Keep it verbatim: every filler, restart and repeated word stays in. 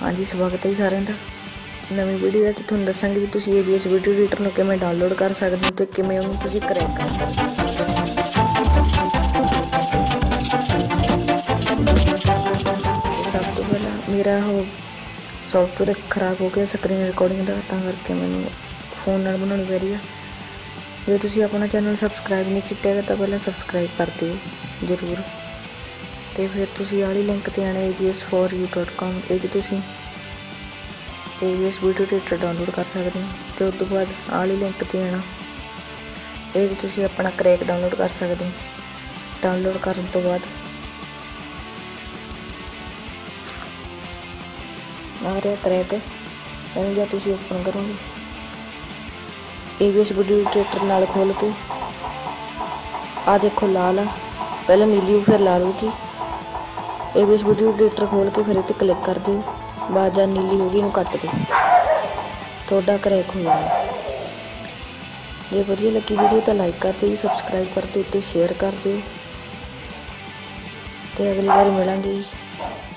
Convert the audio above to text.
हाँ जी स्वागत है सारे का नवी वीडियो तो थोड़ा दसांगे भी तुम एवीएस वीडियो एडिटर में किमें डाउनलोड कर सकते हो तो किमें उन्हें क्रैक कर सकते। सब तो पहला मेरा वो सॉफ्टवेयर खराब हो गया स्क्रीन रिकॉर्डिंग का करके मैं फोन न बनानी पै रही है। जो तुम अपना चैनल सबसक्राइब नहीं किया है तो पहले सबसक्राइब कर दिओ जरूर। तो फिर तुम आली लिंक पर आना A V S four U dot com ये तुम एवीएस वीडियो एडिटर डाउनलोड कर सकते हो। तो उस तो बाद आली लिंक पर आना ये तुम अपना क्रैक डाउनलोड कर सकते हो। डाउनलोड करने तो बाद आ रहा क्रैक इन जो तुम ओपन करोगे एवीएस वीडियो एडिटर नाल खोल के आ देखो लाल आ पहले नीली फिर लाल होगी। एवीएस वीडियो एडिटर खोल के फिर इतने क्लिक कर दो बाद जब नीली होगी इनू कट दो थोड़ा क्रैक हो जाएगा। जो वधिया लगी वीडियो तो लाइक कर दो सबसक्राइब कर दो शेयर कर दो। अगली बार मिलांगे।